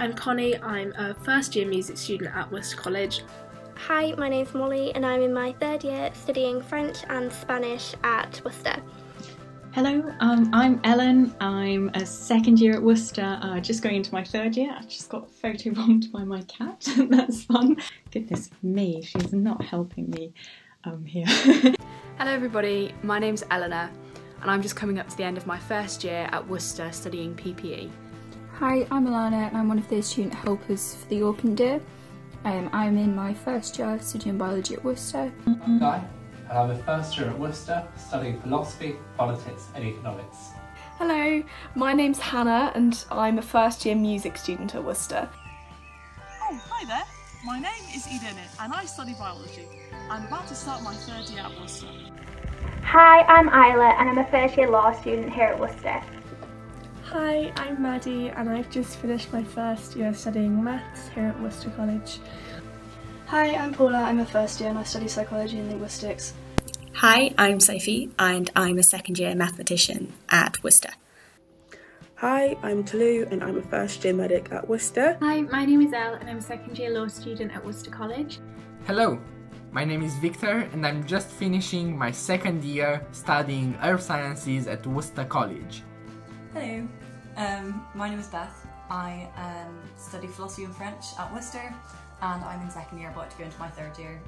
I'm Connie, I'm a first year music student at Worcester College. Hi, my name's Molly and I'm in my third year studying French and Spanish at Worcester. Hello, I'm Ellen, I'm a second year at Worcester, just going into my third year. I've just got photobombed by my cat, that's fun. Goodness me, she's not helping me here. Hello everybody, my name's Eleanor and I'm just coming up to the end of my first year at Worcester studying PPE. Hi, I'm Alana and I'm one of the student helpers for the open day. I'm in my first year studying biology at Worcester. I'm Guy, and I'm a first year at Worcester studying philosophy, politics and economics. Hello, my name's Hannah and I'm a first year music student at Worcester. Oh, hi there, my name is Eden and I study biology. I'm about to start my third year at Worcester. Hi, I'm Isla and I'm a first year law student here at Worcester. Hi, I'm Maddie and I've just finished my first year studying maths here at Worcester College. Hi, I'm Paula, I'm a first year and I study psychology and linguistics. Hi, I'm Sophie and I'm a second year mathematician at Worcester. Hi, I'm Toulouse and I'm a first year medic at Worcester. Hi, my name is Elle and I'm a second year law student at Worcester College. Hello, my name is Victor and I'm just finishing my second year studying earth sciences at Worcester College. Hello, my name is Beth. I study philosophy and French at Worcester and I'm in second year, about to go into my third year.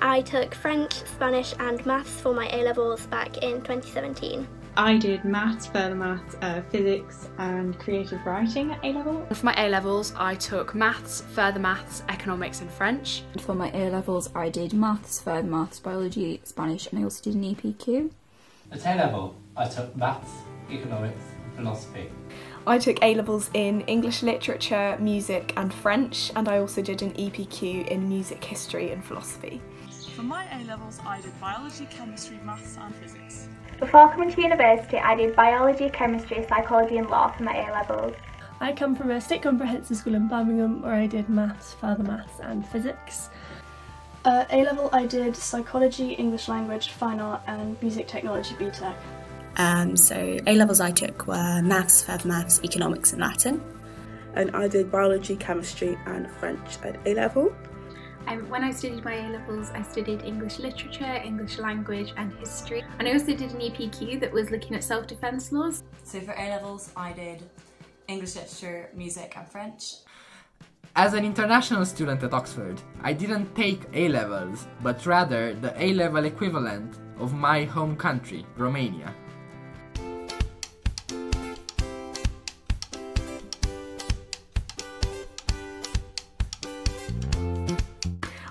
I took French, Spanish and Maths for my A-levels back in 2017. I did maths, further maths, physics and creative writing at A-level. For my A-levels I took maths, further maths, economics and French. And for my A-levels I did maths, further maths, biology, Spanish and I also did an EPQ. At A-level I took maths, economics and philosophy. I took A-levels in English literature, music and French and I also did an EPQ in music history and philosophy. For my A-levels I did biology, chemistry, maths and physics. Before coming to university I did biology, chemistry, psychology and law for my A-levels. I come from a state comprehensive school in Birmingham where I did maths, further maths and physics. A-level I did psychology, English language, fine art and music technology BTEC. So A-levels I took were maths, further maths, economics and Latin. And I did biology, chemistry and French at A-level. When I studied my A-levels, I studied English literature, English language and history. And I also did an EPQ that was looking at self-defence laws. So for A-levels, I did English literature, music and French. As an international student at Oxford, I didn't take A-levels, but rather the A-level equivalent of my home country, Romania.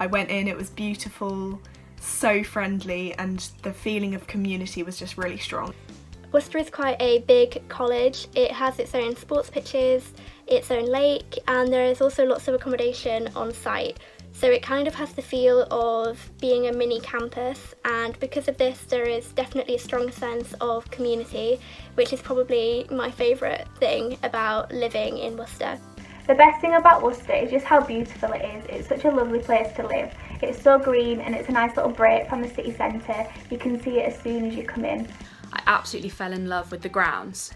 I went in, it was beautiful, so friendly, and the feeling of community was just really strong. Worcester is quite a big college. It has its own sports pitches, its own lake, and there is also lots of accommodation on site. So it kind of has the feel of being a mini campus, and because of this there is definitely a strong sense of community, which is probably my favourite thing about living in Worcester. The best thing about Worcester is just how beautiful it is. It's such a lovely place to live. It's so green and it's a nice little break from the city centre. You can see it as soon as you come in. I absolutely fell in love with the grounds.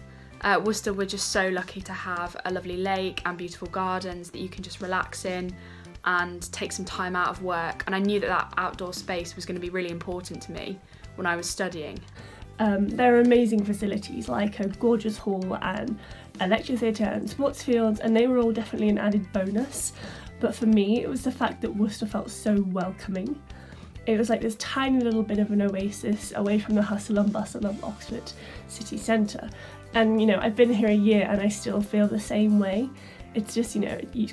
Worcester, we're just so lucky to have a lovely lake and beautiful gardens that you can just relax in and take some time out of work. And I knew that that outdoor space was going to be really important to me when I was studying. There are amazing facilities like a gorgeous hall and a lecture theatre and sports fields, and they were all definitely an added bonus, but for me it was the fact that Worcester felt so welcoming. It was like this tiny little bit of an oasis away from the hustle and bustle of Oxford city centre, and you know, I've been here a year and I still feel the same way. It's just, you know, you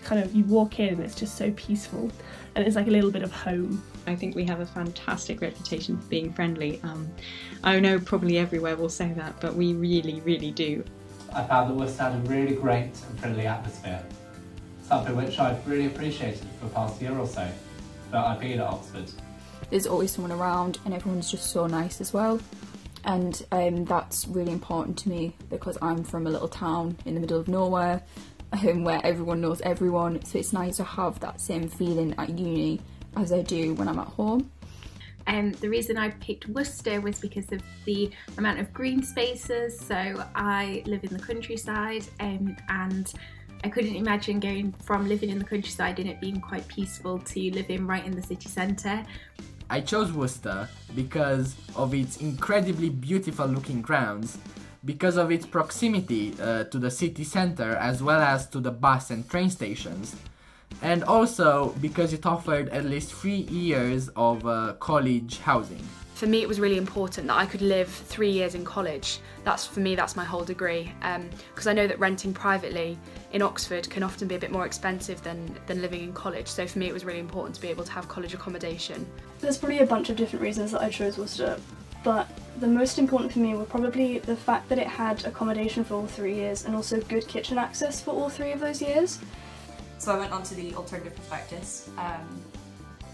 walk in and it's just so peaceful and it's like a little bit of home. I think we have a fantastic reputation for being friendly. I know probably everywhere we'll say that, but we really, really do. I found that Worcester had a really great and friendly atmosphere, something which I've really appreciated for the past year or so that I've been at Oxford. There's always someone around and everyone's just so nice as well, and that's really important to me because I'm from a little town in the middle of nowhere where everyone knows everyone, so it's nice to have that same feeling at uni as I do when I'm at home. And the reason I picked Worcester was because of the amount of green spaces. So I live in the countryside, and I couldn't imagine going from living in the countryside and it being quite peaceful to living right in the city centre. I chose Worcester because of its incredibly beautiful looking grounds, because of its proximity to the city centre as well as to the bus and train stations, and also because it offered at least 3 years of college housing. For me, it was really important that I could live 3 years in college. That's, for me, that's my whole degree, because I know that renting privately in Oxford can often be a bit more expensive than living in college. So for me, it was really important to be able to have college accommodation. There's probably a bunch of different reasons that I chose Worcester, but the most important for me were probably the fact that it had accommodation for all 3 years and also good kitchen access for all three of those years. So I went on to the alternative prospectus,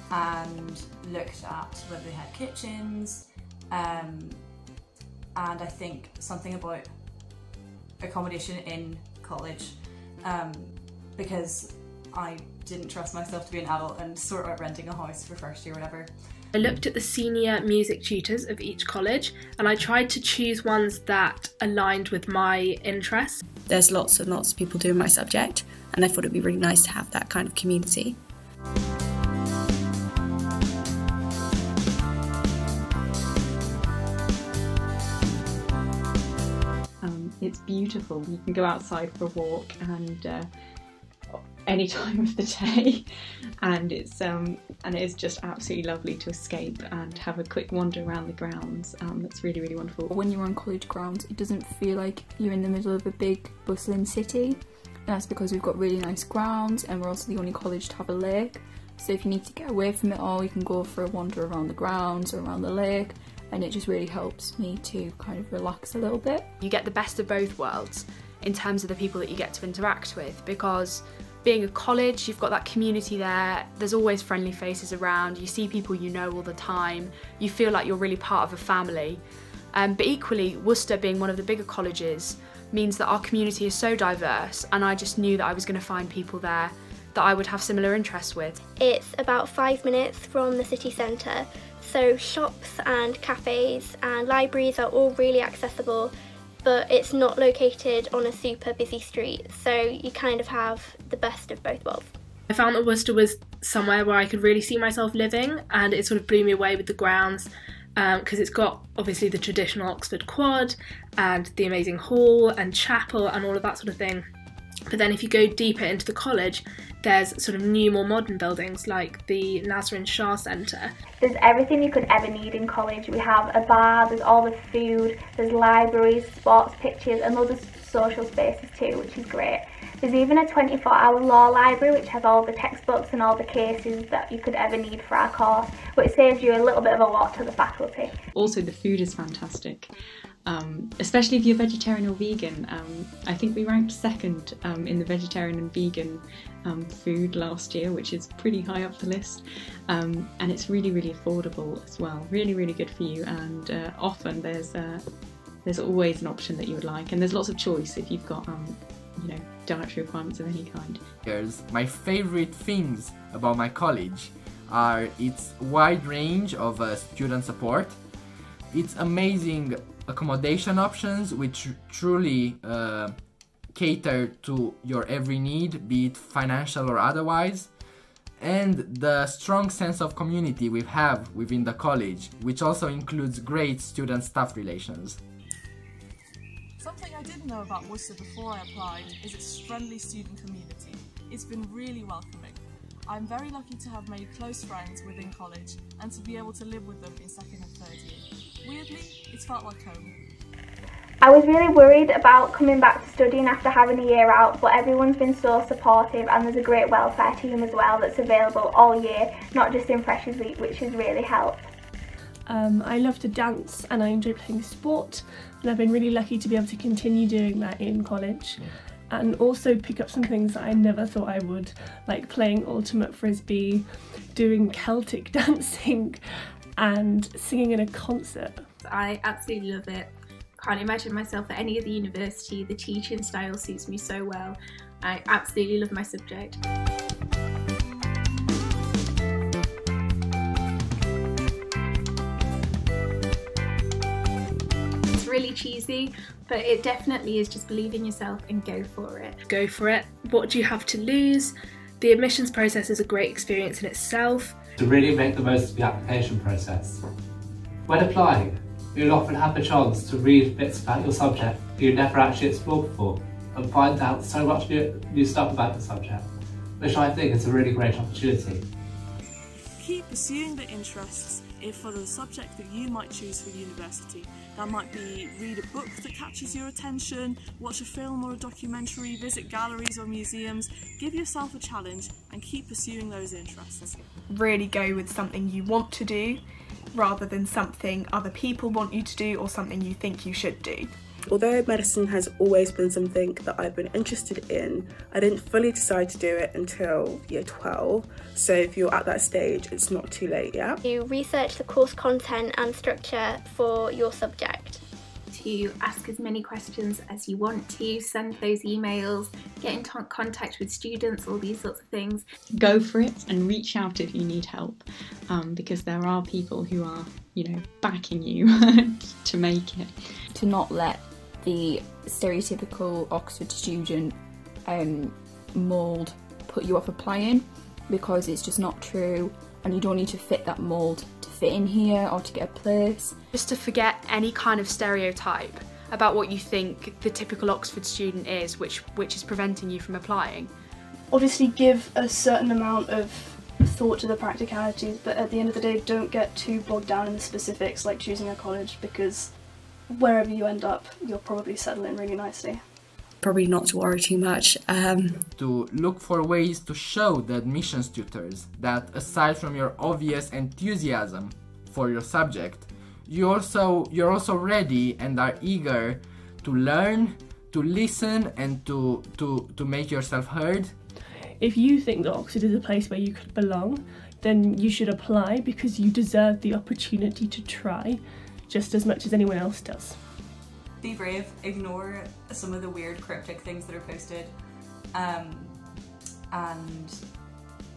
and looked at whether they had kitchens, and I think something about accommodation in college, because I didn't trust myself to be an adult and sort out renting a house for first year or whatever. I looked at the senior music tutors of each college and I tried to choose ones that aligned with my interests. There's lots and lots of people doing my subject and I thought it'd be really nice to have that kind of community. It's beautiful. You can go outside for a walk and any time of the day, and it's just absolutely lovely to escape and have a quick wander around the grounds. That's really, really wonderful. When you're on college grounds, it doesn't feel like you're in the middle of a big bustling city, and that's because we've got really nice grounds and we're also the only college to have a lake. So if you need to get away from it all, you can go for a wander around the grounds or around the lake, and it just really helps me to kind of relax a little bit. You get the best of both worlds in terms of the people that you get to interact with, because being a college, you've got that community there, there's always friendly faces around, you see people you know all the time, you feel like you're really part of a family. But equally, Worcester being one of the bigger colleges means that our community is so diverse, and I just knew that I was going to find people there that I would have similar interests with. It's about 5 minutes from the city centre, so shops and cafes and libraries are all really accessible, but it's not located on a super busy street, so you kind of have the best of both worlds. I found that Worcester was somewhere where I could really see myself living, and it sort of blew me away with the grounds, because it's got obviously the traditional Oxford quad and the amazing hall and chapel and all of that sort of thing. But then if you go deeper into the college, there's sort of new, more modern buildings like the Nazrin Shah Centre. There's everything you could ever need in college. We have a bar, there's all the food, there's libraries, sports pitches and loads of social spaces too, which is great. There's even a 24-hour law library which has all the textbooks and all the cases that you could ever need for our course, which saves you a little bit of a lot to the faculty. Also, the food is fantastic. Especially if you're vegetarian or vegan. I think we ranked second in the vegetarian and vegan food last year, which is pretty high up the list, and it's really, really affordable as well. Really, really good for you, and often there's always an option that you would like, and there's lots of choice if you've got you know, dietary requirements of any kind. My favourite things about my college are its wide range of student support, its amazing accommodation options which truly cater to your every need, be it financial or otherwise, and the strong sense of community we have within the college, which also includes great student-staff relations. Something I didn't know about Worcester before I applied is its friendly student community. It's been really welcoming. I'm very lucky to have made close friends within college and to be able to live with them in second and third year. Weirdly, it's felt like home. I was really worried about coming back to studying after having a year out, but everyone's been so supportive, and there's a great welfare team as well that's available all year, not just in Freshers Week, which has really helped. I love to dance and I enjoy playing sport, and I've been really lucky to be able to continue doing that in college, and also pick up some things that I never thought I would, like playing ultimate frisbee, doing Celtic dancing, and singing in a concert. I absolutely love it. Can't imagine myself at any other university. The teaching style suits me so well. I absolutely love my subject. really cheesy, but it definitely is just believe in yourself and go for it. Go for it. What do you have to lose? The admissions process is a great experience in itself. To really make the most of the application process. When applying, you'll often have the chance to read bits about your subject that you never actually explored before and find out so much new stuff about the subject, which I think is a really great opportunity. Keep pursuing the interests for the subject that you might choose for university. That might be read a book that catches your attention, watch a film or a documentary, visit galleries or museums. Give yourself a challenge and keep pursuing those interests. Really go with something you want to do rather than something other people want you to do or something you think you should do. Although medicine has always been something that I've been interested in, I didn't fully decide to do it until year 12, so if you're at that stage, it's not too late yet. You research the course content and structure for your subject. To ask as many questions as you want to, send those emails, get in contact with students, all these sorts of things. Go for it and reach out if you need help, because there are people who are, you know, backing you to make it. To not let the stereotypical Oxford student mould put you off applying, because it's just not true and you don't need to fit that mould to fit in here or to get a place. Just to forget any kind of stereotype about what you think the typical Oxford student is, which is preventing you from applying. Obviously give a certain amount of thought to the practicalities, but at the end of the day don't get too bogged down in the specifics like choosing a college, because wherever you end up, you'll probably settle in really nicely. Probably not to worry too much. To look for ways to show the admissions tutors that aside from your obvious enthusiasm for your subject, you're also ready and are eager to learn, to listen and to make yourself heard. If you think that Oxford is a place where you could belong, then you should apply, because you deserve the opportunity to try just as much as anyone else does. Be brave, ignore some of the weird cryptic things that are posted, and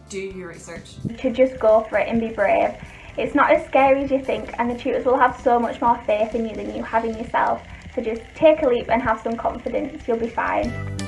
do your research. To just go for it and be brave. It's not as scary as you think, and the tutors will have so much more faith in you than you have in yourself. So just take a leap and have some confidence, you'll be fine.